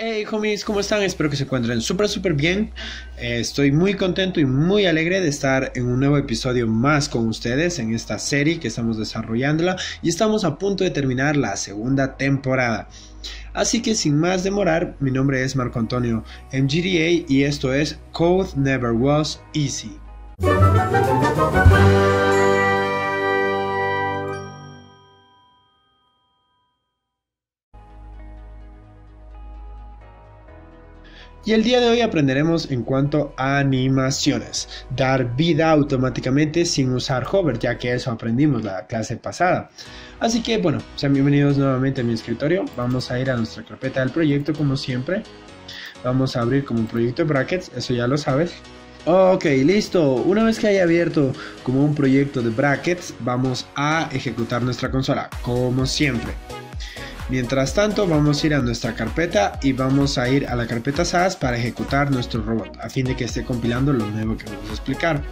Hey homies, ¿cómo están? Espero que se encuentren súper bien. Estoy muy contento y muy alegre de estar en un nuevo episodio más con ustedes en esta serie que estamos desarrollándola y estamos a punto de terminar la segunda temporada. Así que sin más demorar, mi nombre es Marco Antonio, MGDA, y esto es Code Never Was Easy. Y el día de hoy aprenderemos en cuanto a animaciones, dar vida automáticamente sin usar hover, ya que eso aprendimos la clase pasada. Así que bueno, sean bienvenidos nuevamente a mi escritorio. Vamos a ir a nuestra carpeta del proyecto como siempre. Vamos a abrir como un proyecto de brackets, eso ya lo sabes. Ok, listo. Una vez que haya abierto como un proyecto de brackets, vamos a ejecutar nuestra consola como siempre. Mientras tanto, vamos a ir a nuestra carpeta y vamos a ir a la carpeta SAS para ejecutar nuestro robot, a fin de que esté compilando lo nuevo que vamos a explicar.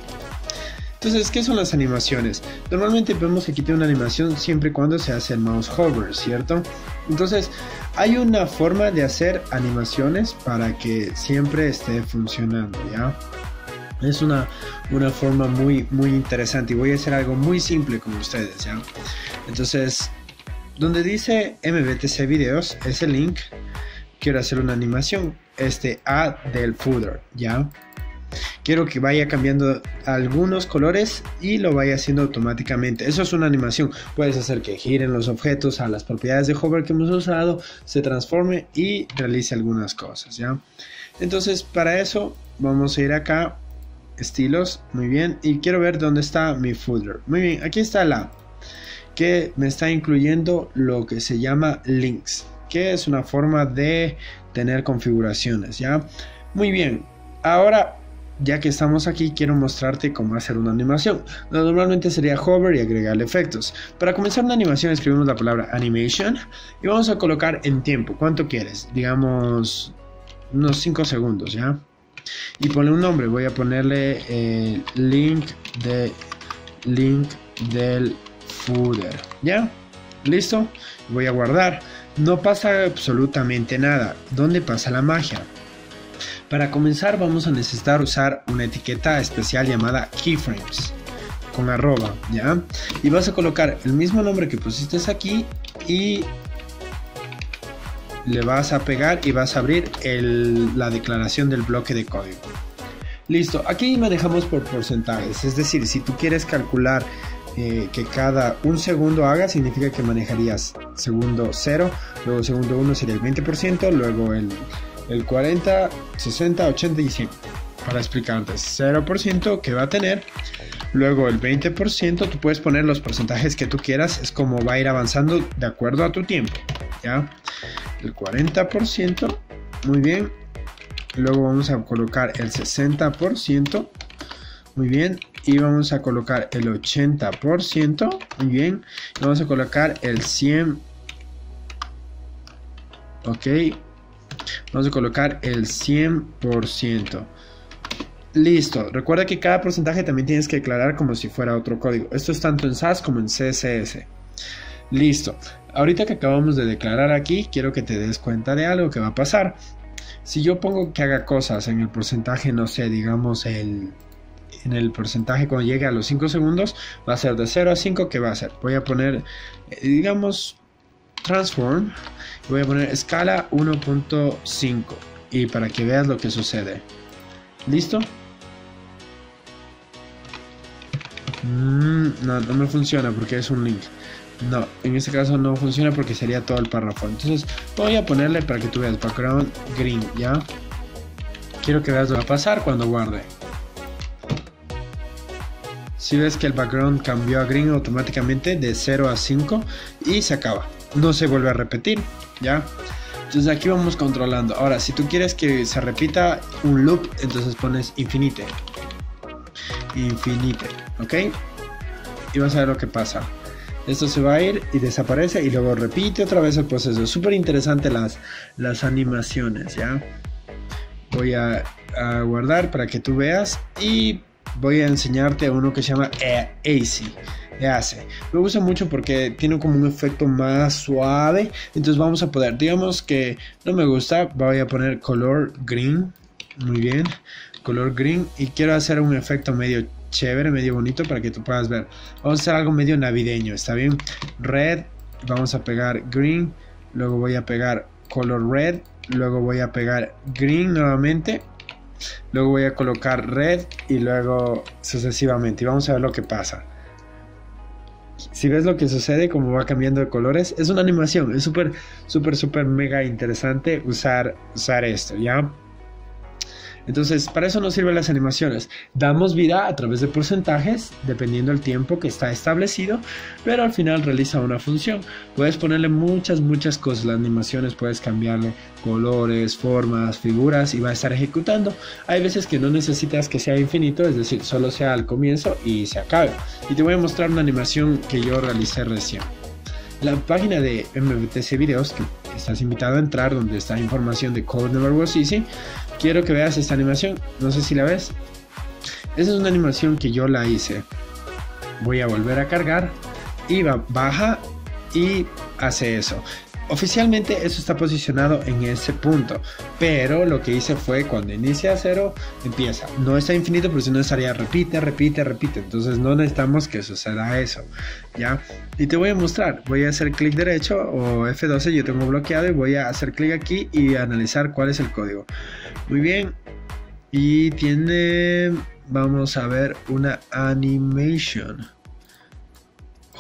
Entonces, ¿qué son las animaciones? Normalmente vemos que aquí tiene una animación siempre y cuando se hace el mouse hover, ¿cierto? Entonces, hay una forma de hacer animaciones para que siempre esté funcionando, ¿ya? Es una forma muy interesante y voy a hacer algo muy simple con ustedes, ¿ya? Entonces, donde dice MVTC Videos, ese link, quiero hacer una animación, A del footer, ¿ya? Quiero que vaya cambiando algunos colores y lo vaya haciendo automáticamente. Eso es una animación. Puedes hacer que giren los objetos a las propiedades de hover que hemos usado, se transforme y realice algunas cosas, ¿ya? Entonces, para eso, vamos a ir acá, estilos, muy bien, y quiero ver dónde está mi footer. Muy bien, aquí está la que me está incluyendo lo que se llama links, que es una forma de tener configuraciones, ¿ya? Muy bien, ahora ya que estamos aquí quiero mostrarte cómo hacer una animación. Normalmente sería hover y agregarle efectos. Para comenzar una animación escribimos la palabra animation y vamos a colocar en tiempo, ¿cuánto quieres? Digamos unos 5 segundos, ¿ya? Y ponle un nombre, voy a ponerle link del footer, ya, listo, voy a guardar. No pasa absolutamente nada. ¿Dónde pasa la magia? Para comenzar vamos a necesitar usar una etiqueta especial llamada keyframes con arroba, ya, y vas a colocar el mismo nombre que pusiste aquí y le vas a pegar y vas a abrir la declaración del bloque de código. Listo, aquí manejamos por porcentajes, es decir, si tú quieres calcular que cada un segundo haga, significa que manejarías segundo 0, luego segundo 1 sería el 20%, luego el 40, 60, 80 y 100. Para explicarte, 0% que va a tener, luego el 20%, tú puedes poner los porcentajes que tú quieras, es como va a ir avanzando de acuerdo a tu tiempo, ¿ya? El 40%, muy bien, luego vamos a colocar el 60%, muy bien, y vamos a colocar el 80%, muy bien, y vamos a colocar el 100%, ok, vamos a colocar el 100%, listo. Recuerda que cada porcentaje también tienes que declarar como si fuera otro código, esto es tanto en SAS como en CSS, listo. Ahorita que acabamos de declarar aquí, quiero que te des cuenta de algo que va a pasar. Si yo pongo que haga cosas en el porcentaje, no sé, digamos en el porcentaje cuando llegue a los 5 segundos, va a ser de 0 a 5, ¿qué va a hacer? Voy a poner, digamos, transform, y voy a poner escala 1.5, y para que veas lo que sucede. ¿Listo? No me funciona porque es un link. No, en este caso no funciona porque sería todo el párrafo. Entonces voy a ponerle para que tú veas background green, ¿ya? Quiero que veas lo que va a pasar cuando guarde. Si ves que el background cambió a green automáticamente de 0 a 5 y se acaba. No se vuelve a repetir, ¿ya? Entonces aquí vamos controlando. Ahora, si tú quieres que se repita un loop, entonces pones infinite. Infinite, ¿ok? Y vas a ver lo que pasa. Esto se va a ir y desaparece y luego repite otra vez el proceso. Súper interesante las animaciones, ¿ya? Voy a guardar para que tú veas y voy a enseñarte uno que se llama Easy. Me gusta mucho porque tiene como un efecto más suave. Entonces vamos a poder, digamos que no me gusta, voy a poner color green. Muy bien, color green. Y quiero hacer un efecto medio chévere, medio bonito para que tú puedas ver. Vamos a hacer algo medio navideño, ¿está bien? Red, vamos a pegar green. Luego voy a pegar color red. Luego voy a pegar green nuevamente. Luego voy a colocar red y luego sucesivamente. Y vamos a ver lo que pasa. Si ves lo que sucede, como va cambiando de colores, es una animación, es súper mega interesante usar esto, ¿ya? Entonces, para eso nos sirven las animaciones. Damos vida a través de porcentajes, dependiendo del tiempo que está establecido, pero al final realiza una función. Puedes ponerle muchas cosas. Las animaciones puedes cambiarle colores, formas, figuras y va a estar ejecutando. Hay veces que no necesitas que sea infinito, es decir, solo sea al comienzo y se acabe. Y te voy a mostrar una animación que yo realicé recién. La página de MVTC Videos, que estás invitado a entrar, donde está información de Code Never Was Easy. Quiero que veas esta animación, no sé si la ves. Esa es una animación que yo la hice. Voy a volver a cargar y baja y hace eso. Oficialmente eso está posicionado en ese punto, pero lo que hice fue cuando inicia a cero, empieza. No está infinito, pero si no estaría repite. Entonces no necesitamos que suceda eso, ¿ya? Y te voy a mostrar, voy a hacer clic derecho o F12, yo tengo bloqueado y voy a hacer clic aquí y analizar cuál es el código. Muy bien, y tiene, vamos a ver una animation.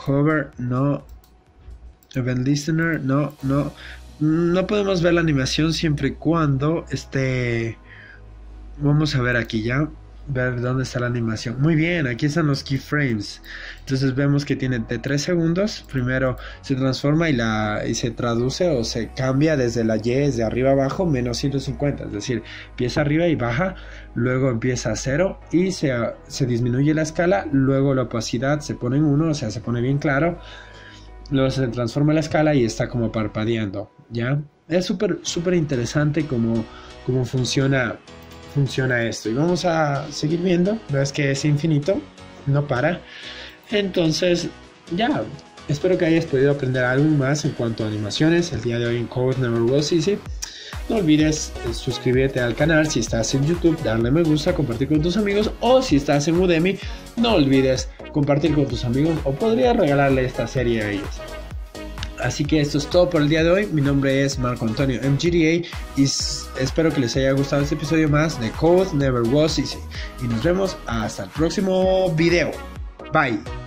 Hover, no. Event listener, no podemos ver la animación siempre y cuando esté. Vamos a ver aquí ya, ver dónde está la animación. Muy bien, aquí están los keyframes. Entonces vemos que tiene de 3 segundos. Primero se transforma y se traduce o se cambia desde la Y, desde arriba abajo, menos 150. Es decir, empieza arriba y baja, luego empieza a 0 y se disminuye la escala. Luego la opacidad se pone en 1, o sea, se pone bien claro. Luego se transforma la escala y está como parpadeando, ¿ya? Es súper interesante cómo funciona esto. Y vamos a seguir viendo, ves que es infinito, no para. Entonces, ya, espero que hayas podido aprender algo más en cuanto a animaciones el día de hoy en Code Never Was Easy. No olvides suscribirte al canal si estás en YouTube, darle me gusta, compartir con tus amigos, o si estás en Udemy, no olvides compartir con tus amigos o podrías regalarle esta serie a ellos. Así que esto es todo por el día de hoy. Mi nombre es Marco Antonio MGDA y espero que les haya gustado este episodio más de Code Never Was Easy. Y nos vemos hasta el próximo video. Bye.